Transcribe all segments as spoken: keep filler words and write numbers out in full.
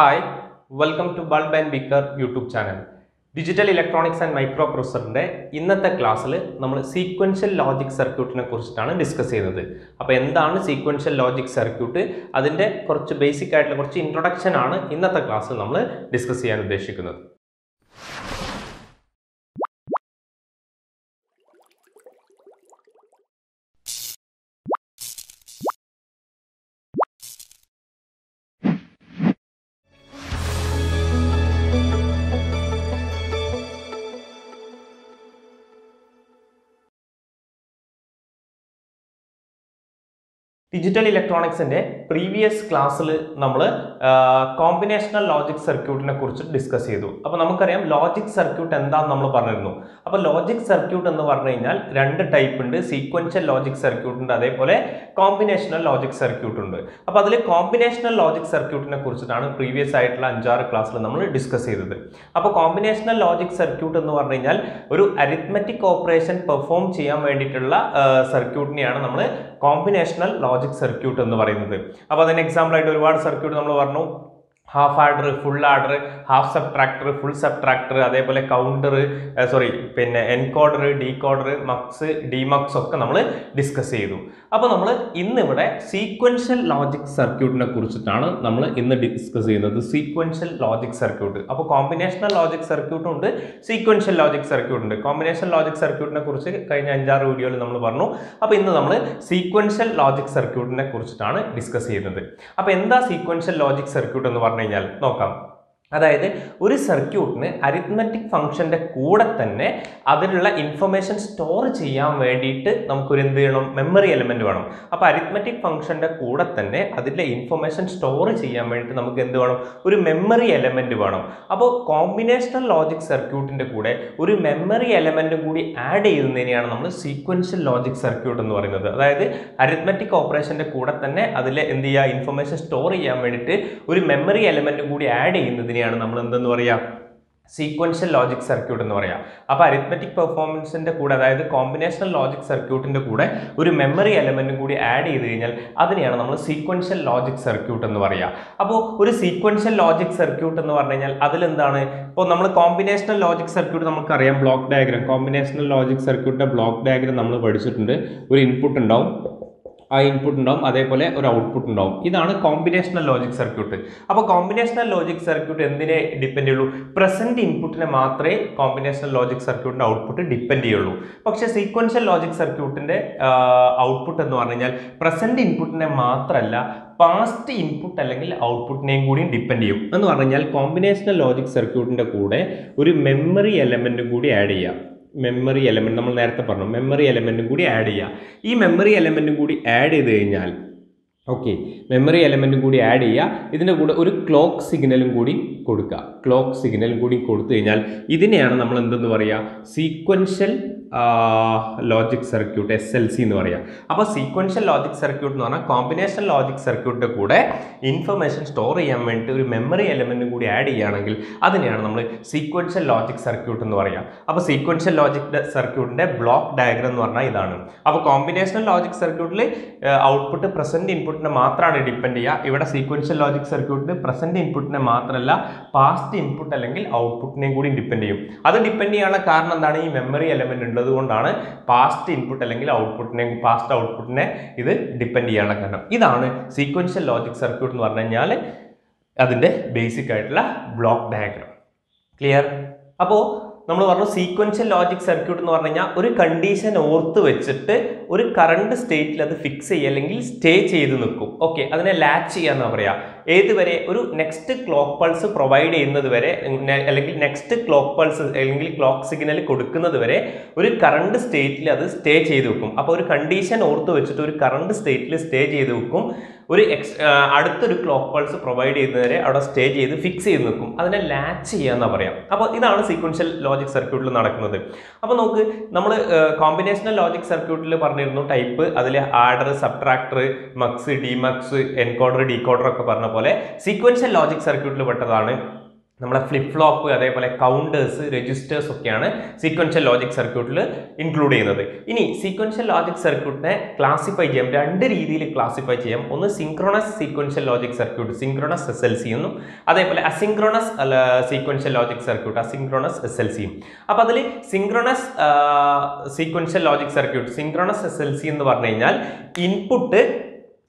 Hi, welcome to Bulb and Beaker YouTube channel. Digital Electronics and Microprocessor in this class, we will discuss sequential logic circuit. Now, what is sequential logic circuit? That is a basic introduction in this class. We will discuss it. Digital electronics in the previous class, we uh, combinational logic circuit. We discussed logic circuit. Now, logic circuit is two types: sequential logic circuit and combinational logic circuit. Now, combinational logic circuit in previous class. We discussed combinational logic circuit is arithmetic operation performed circuit. Combinational logic circuit ennu parayunnathu. Appo adine example aayittu oru circuit nammal parnu half adder, full adder, half subtractor, full subtractor, adepole counter, uh, sorry, penne encoder, decoder, mux, demux okka nammal discuss cheyidu. Appo nammal innu ivide sequential logic circuit ne kurichittana nammal innu discuss cheynathu sequential logic circuit. Appo combinational logic circuit undu, sequential logic circuit undu. Combinational logic circuit ne kurichu kayinja anjaru video il nammal parnu. Appo innu nammal sequential logic circuit ne kurichittana discuss cheynathu. Appo endha sequential logic circuit ennu parnu no, that is, one circuit ne arithmetic function de kudathanne information store cheyan vendite namukku memory element vanam. Appa arithmetic function de kudathanne information store cheyan vendite namukku endu vanam memory element vanam. Appo combinational logic circuit inde kude oru memory element koodi add cheyunneneyana nammal sequential logic circuit ennu parayunnathu. That is, arithmetic operation de kudathanne adile endiya information store cheyan vendite oru memory element koodi add cheyyunnathu. Sequential logic circuit ennu paraya. Appo arithmetic performance inde kude adayithu combinational logic circuit inde kude oru memory element koodi add cheyidu kiyal adineyana nammal sequential logic circuit ennu paraya. Appo oru sequential logic circuit ennu paranu kiyal adil endana appo nammal combinational logic circuit namukku ariyam block diagram combinational logic circuit inde block diagram nammal padichittunde oru input undavum I input and output now. This is combinational logic circuit. Now, combinational logic circuit depends present input combinational logic circuit output depend. But sequential logic circuit output present input past input and output name depend on. Combinational logic circuit memory element. Memory element, we will memory element to add this memory element to add. Okay, memory element to add this. This is a clock signal. Clock signal this is sequential Uh, logic circuit S L C. Now, sequential logic circuit is combination logic circuit information store memory element could add that is sequential logic circuit. Now, sequential logic circuit is block diagram. Now, combinational logic circuit uh, output present input depend. Here sequential logic circuit present input past input output depend. That depends on memory element. Past input and output past output this depend this is sequential logic circuit basic block diagram clear. Now, sequential logic circuit is a condition orthu vechittu oru current state fix cheyyalengil stay cheyidu nikkum. Okay, adine latch cheyanna paraya. Eduvare next clock pulse provide cheyyunnaduvare next clock pulse allengil clock signal kodukkunnaduvare oru current state il adu stay cheyidu nikkum. Appo oru condition orthu vechittu oru current state il stay cheyidu nikkum. Oru adutha clock pulse provide cheyyunnaduvare avada stay cheyidu fix cheyidu nikkum. Adine latch cheyanna paraya. Appo idana sequential logic circuit il nadakkunnathu. Appo nokku nammal combinational logic circuit il parnirunnu type adile adder subtractor mux demux encoder decoder okke parna pole sequential logic circuit il pettadana flip flop, counters, registers okayana sequential logic circuit include. Ini sequential logic circuit ne classify cheyam rendu reethiyil classify cheyam. One synchronous sequential logic circuit, synchronous S L C ennum. Adeypole asynchronous sequential logic circuit, asynchronous S L C. Appo adile synchronous uh, sequential logic circuit, synchronous S L C ennu parnu kayinjal input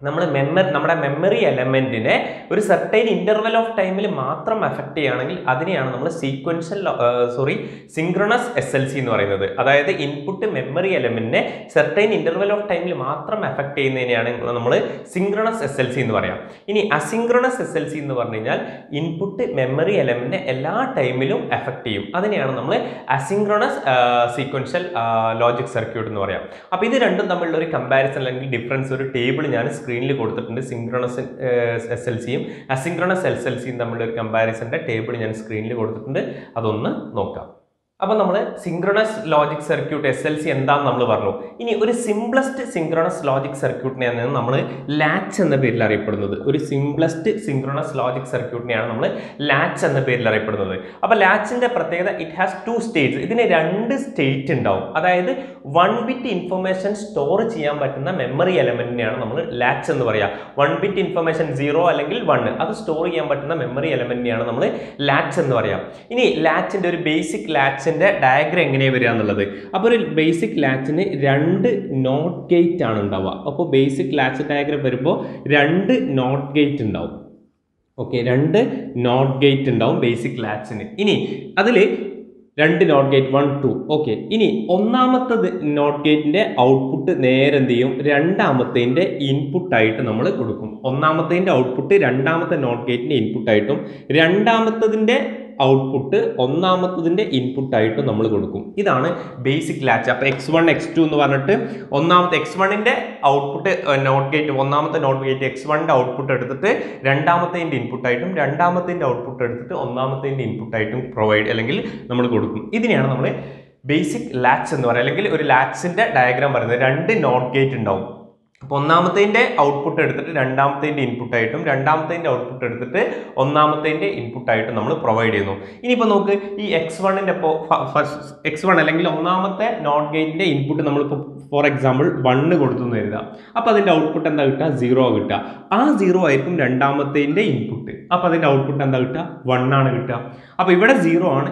Namada memory, memory element in a certain interval of time will matram affect the sequential uh, sorry synchronous S L C. That is the input memory element in a certain interval of time will matram affect the synchronous S L C. In asynchronous S L C in the input memory element ella time will affect you. That is asynchronous uh, sequential uh, logic circuit. Now, we have a comparison difference table. Synchronous uh, S L C, asynchronous S L C in the comparison table and screen. Now, synchronous logic circuit S L C and the simplest synchronous logic circuit latch and the simplest synchronous logic circuit latch and the latch in the it has two states. It is two state down. That is one bit information storage memory element latch and one bit information zero one. That is store memory element latch and latch is a basic latch. Diagram is basic latch is NOT gate. So, basic latch diagram is NOT gate. Okay, two NOT gate is basic latch. That's two NOT gate one, two. Okay. Ini one NOT gate output near and the two input item. one output, two NOT gate input item. two output one input ആയിട്ട് നമ്മൾ കൊടുക്കും ഇതാണ് basic latch അപ്പോൾ x one x two എന്ന് പറഞ്ഞിട്ട് ഒന്നാമത്തെ x one ന്റെ output not gate ഒന്നാമത്തെ നോട്ട് ഗേറ്റ് x one ന്റെ ഔട്ട്പുട്ട് എടുത്തിട്ട് രണ്ടാമത്തെ ന്റെ ഇൻപുട്ട് ആയിട്ടും രണ്ടാമത്തെ ന്റെ ഔട്ട്പുട്ട് എടുത്തിട്ട് ഒന്നാമത്തെ ന്റെ ഇൻപുട്ട് ആയിട്ടും പ്രൊവൈഡ് അല്ലെങ്കിൽ നമ്മൾ കൊടുക്കും ഇതിനെയാണ് നമ്മൾ basic latch എന്ന് പറയുക അല്ലെങ്കിൽ ഒരു latch ന്റെ ഡയഗ്രാം പറയുന്നത് രണ്ട് നോട്ട് ഗേറ്റ് ഉണ്ടാവും Ponamate output edited, random input item, random output edited, onamate input item number provided. Iniponoke, x one and first x one angle onamate, not gate input number for example, one go to the output and the zero vita. A zero item random input. Up the output and the one anita. Up if zero on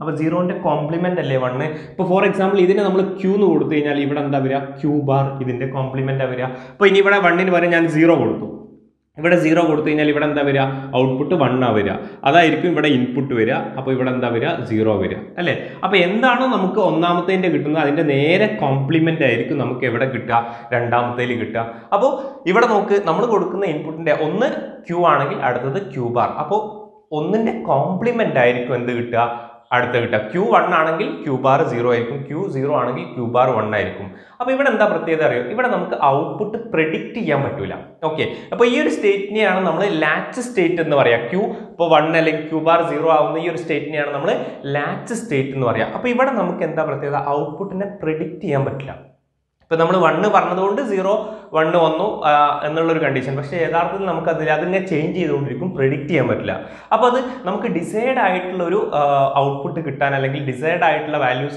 one. zero and complement eleven. For example, either number Q no Q bar is the complement area. But in one zero. If zero output one avera. Other input vera, zero vera. Up endano complement random Q anagil Q bar. Complement Q one anangil Q bar zero irikkum, Q zero anangil Q bar one irikkum. Appo ivada endha pratyekada ariyo ivada namukku output predict cheyan pattilla. Okay, appo ee oru state ne aanu nammal latch state ennu paraya. Q appo one alle Q bar zero avuna ee oru state ne aanu nammal latch state ennu paraya. Appo ivada namukku endha pratyekada output ne predict cheyan pattilla. If we have zero, one, one condition, but we have change and predict it. Now, we desired output and desired values.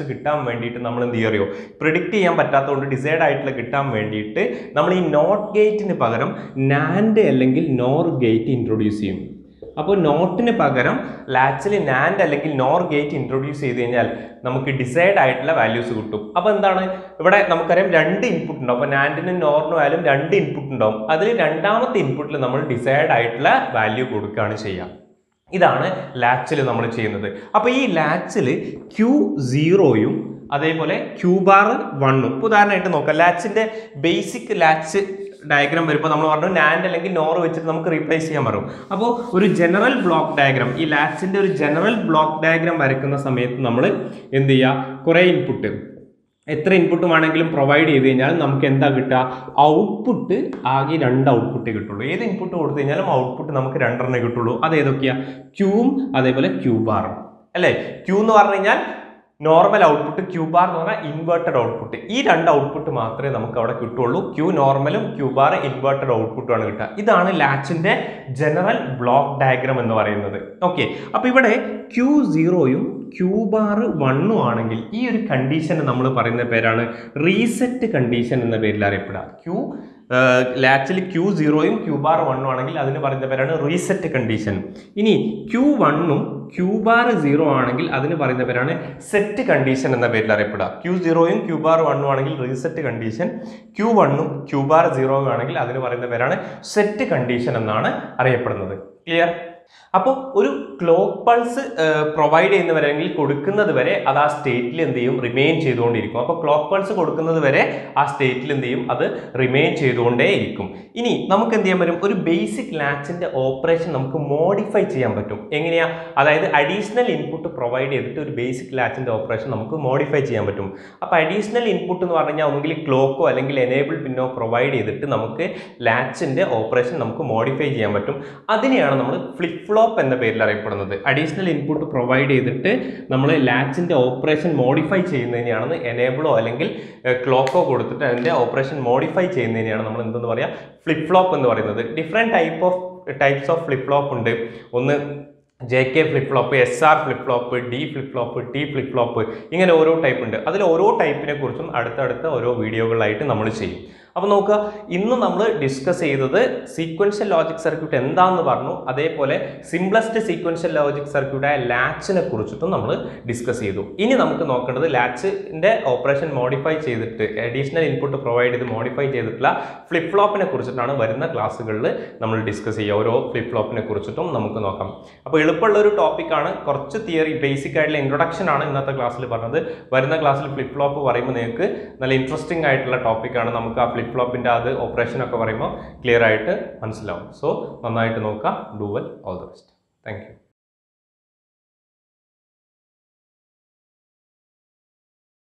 Predict and desired values. We NOT gate NAND and NOR gate. Now, NOT latch NAND and NOR gate introduce desired values. Now, we have two input NAND and NOR value two input. That is the input desired value. This is latch. Now, in latch Q zero Q bar one. Latch is the basic latch diagram we and NOR which we replace here. General block diagram. This latch is general block diagram. We have input. Ether input provide output आगे output input output Q Q bar. Q normal output, Q bar is inverted output. These two output we have Q normal and Q bar inverted output. This is the general block diagram. Okay. Now Q zero Q bar one this is the condition we reset condition. Q Uh, actually Q zero Q bar one is reset condition. Ini Q one Q bar zero is set condition. Q zero Q bar one is reset condition. Q one Q bar zero is set condition. Clear? Now, one clock pulse uh, provided in the way, that state remain in the clock pulse that state remain in the way. Now, basic latch operation modify the additional input provided basic latch operation modify the additional input clock or enable pin provided the latch operation modify flip flop and the pair additional input provided latch in the operation modify chain enable or clock and the operation modify chain flip flop and different type of types of flip flop und J K flip flop, S R flip flop, D flip flop, T flip flop. This is one type. That is one type. We will do one video. Now, we will discuss the sequential logic circuit. That is the simplest sequential logic circuit. Latch. We will discuss this. Now, we will modify the latch operation. Additional input provided. Modify flip flop. We will discuss the class. We will discuss the flip flop. This topic is a theory, basic introduction in the class. In the class, flip flop is interesting topic. Flip flop operation is clear. So, do well. All the best. Thank you.